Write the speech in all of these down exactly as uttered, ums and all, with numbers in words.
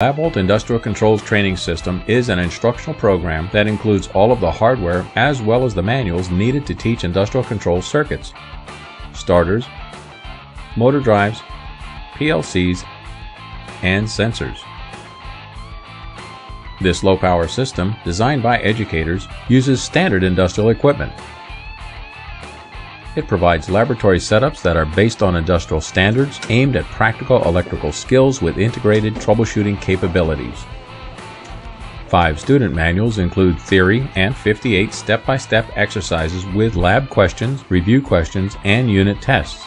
LabVolt Industrial Controls Training System is an instructional program that includes all of the hardware as well as the manuals needed to teach industrial control circuits, starters, motor drives, P L Cs, and sensors. This low-power system, designed by educators, uses standard industrial equipment. It provides laboratory setups that are based on industrial standards aimed at practical electrical skills with integrated troubleshooting capabilities. Five student manuals include theory and fifty-eight step-by-step exercises with lab questions, review questions, and unit tests,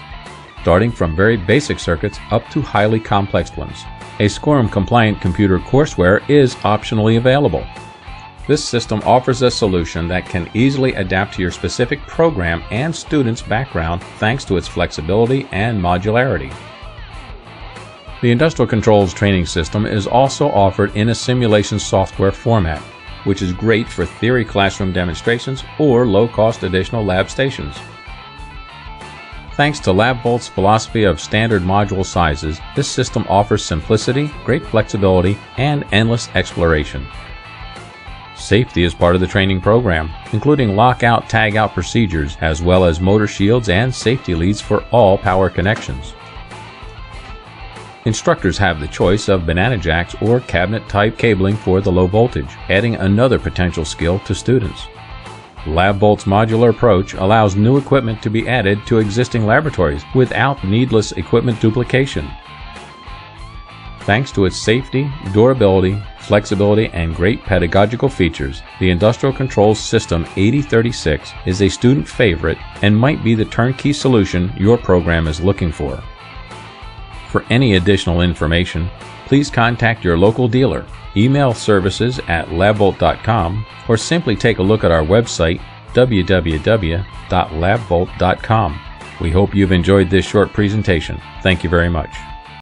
starting from very basic circuits up to highly complex ones. A SCORM-compliant computer courseware is optionally available. This system offers a solution that can easily adapt to your specific program and student's background thanks to its flexibility and modularity. The Industrial Controls Training System is also offered in a simulation software format, which is great for theory classroom demonstrations or low-cost additional lab stations. Thanks to LabVolt's philosophy of standard module sizes, this system offers simplicity, great flexibility, and endless exploration. Safety is part of the training program, including lockout, tagout procedures, as well as motor shields and safety leads for all power connections. Instructors have the choice of banana jacks or cabinet-type cabling for the low voltage, adding another potential skill to students. LabVolt's modular approach allows new equipment to be added to existing laboratories without needless equipment duplication. Thanks to its safety, durability, flexibility, and great pedagogical features, the Industrial Controls System eighty thirty-six is a student favorite and might be the turnkey solution your program is looking for. For any additional information, please contact your local dealer, email services at labvolt dot com, or simply take a look at our website, w w w dot labvolt dot com. We hope you've enjoyed this short presentation. Thank you very much.